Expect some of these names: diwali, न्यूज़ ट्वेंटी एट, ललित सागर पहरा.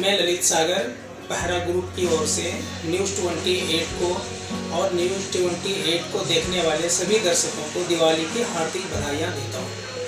मैं ललित सागर पहरा ग्रुप की ओर से न्यूज़ 28 को और न्यूज़ 28 को देखने वाले सभी दर्शकों को दिवाली की हार्दिक बधाइयाँ देता हूँ।